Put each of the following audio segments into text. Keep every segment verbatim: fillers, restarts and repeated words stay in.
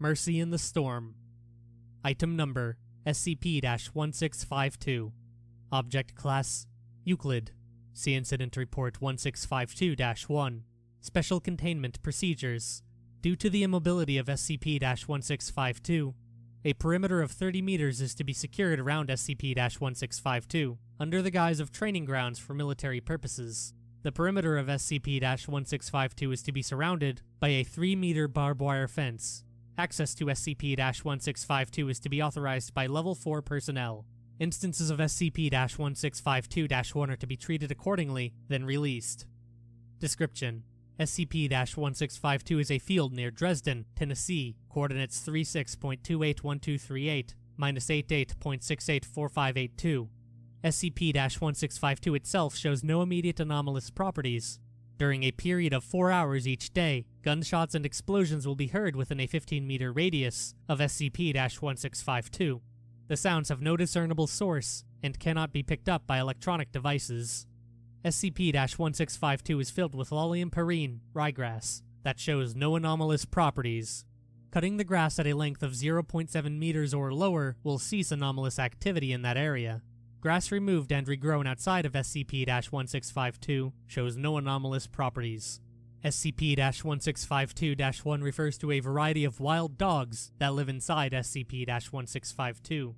Mercy in the Storm. Item number, S C P one six five two. Object class, Euclid. See Incident Report one six five two dash one. Special Containment Procedures. Due to the immobility of S C P one six five two, a perimeter of thirty meters is to be secured around S C P one six five two, under the guise of training grounds for military purposes. The perimeter of S C P one six five two is to be surrounded by a three meter barbed wire fence. Access to S C P one six five two is to be authorized by Level four personnel. Instances of S C P one six five two dash one are to be treated accordingly, then released. Description: S C P one six five two is a field near Dresden, Tennessee, coordinates thirty-six point two eight one two three eight, minus eighty-eight point six eight four five eight two. S C P one six five two itself shows no immediate anomalous properties. During a period of four hours each day, gunshots and explosions will be heard within a fifteen meter radius of S C P one six five two. The sounds have no discernible source and cannot be picked up by electronic devices. S C P one six five two is filled with Lolium perenne, ryegrass, that shows no anomalous properties. Cutting the grass at a length of zero point seven meters or lower will cease anomalous activity in that area. Grass removed and regrown outside of S C P one six five two shows no anomalous properties. S C P one six five two dash one refers to a variety of wild dogs that live inside S C P one six five two.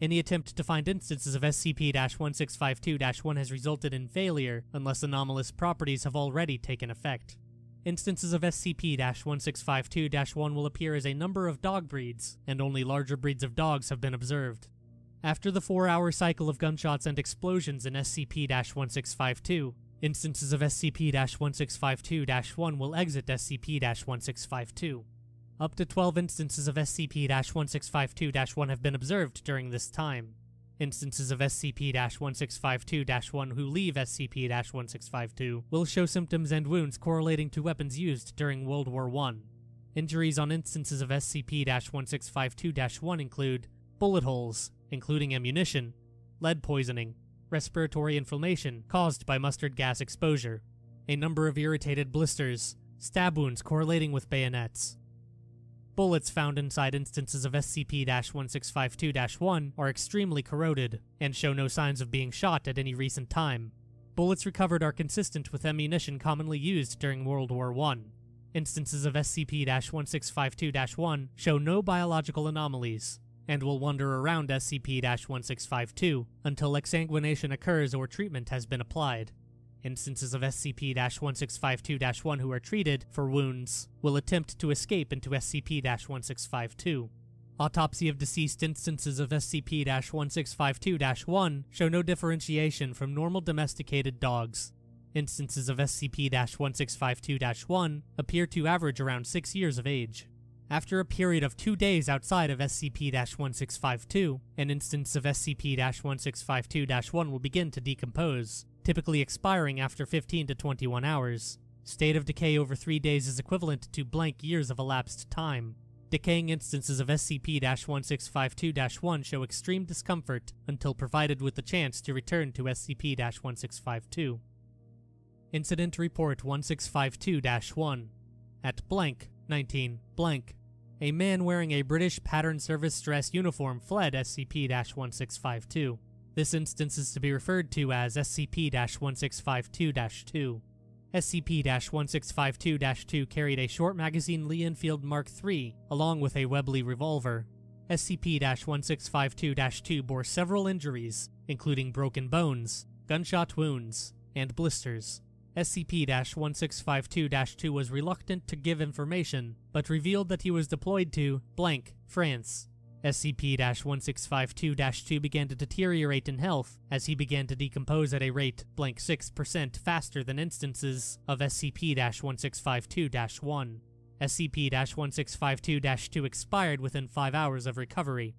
Any attempt to find instances of S C P one six five two dash one has resulted in failure unless anomalous properties have already taken effect. Instances of S C P one six five two dash one will appear as a number of dog breeds, and only larger breeds of dogs have been observed. After the four hour cycle of gunshots and explosions in S C P one six five two, instances of S C P one six five two dash one will exit S C P one six five two. Up to twelve instances of S C P one six five two dash one have been observed during this time. Instances of S C P one six five two dash one who leave S C P one six five two will show symptoms and wounds correlating to weapons used during World War One. Injuries on instances of S C P one six five two dash one include bullet holes, including ammunition, lead poisoning, respiratory inflammation caused by mustard gas exposure, a number of irritated blisters, stab wounds correlating with bayonets. Bullets found inside instances of S C P one six five two dash one are extremely corroded, and show no signs of being shot at any recent time. Bullets recovered are consistent with ammunition commonly used during World War One. Instances of S C P one six five two dash one show no biological anomalies, and will wander around S C P one six five two until exsanguination occurs or treatment has been applied. Instances of S C P one six five two dash one who are treated for wounds will attempt to escape into S C P one six five two. Autopsy of deceased instances of S C P one six five two dash one show no differentiation from normal domesticated dogs. Instances of S C P one six five two dash one appear to average around six years of age. After a period of two days outside of S C P one six five two, an instance of S C P one six five two dash one will begin to decompose, typically expiring after fifteen to twenty-one hours. State of decay over three days is equivalent to blank years of elapsed time. Decaying instances of S C P one six five two dash one show extreme discomfort until provided with the chance to return to S C P one six five two. Incident Report one six five two dash one. At blank, nineteen, blank, a man wearing a British pattern service dress uniform fled S C P one six five two. This instance is to be referred to as S C P one six five two dash two. S C P one six five two dash two carried a short magazine Lee-Enfield Mark three, along with a Webley revolver. S C P one six five two dash two bore several injuries, including broken bones, gunshot wounds, and blisters. S C P one six five two dash two was reluctant to give information, but revealed that he was deployed to blank, France. S C P one six five two dash two began to deteriorate in health as he began to decompose at a rate blank six percent faster than instances of S C P one six five two dash one. S C P one six five two dash two expired within five hours of recovery.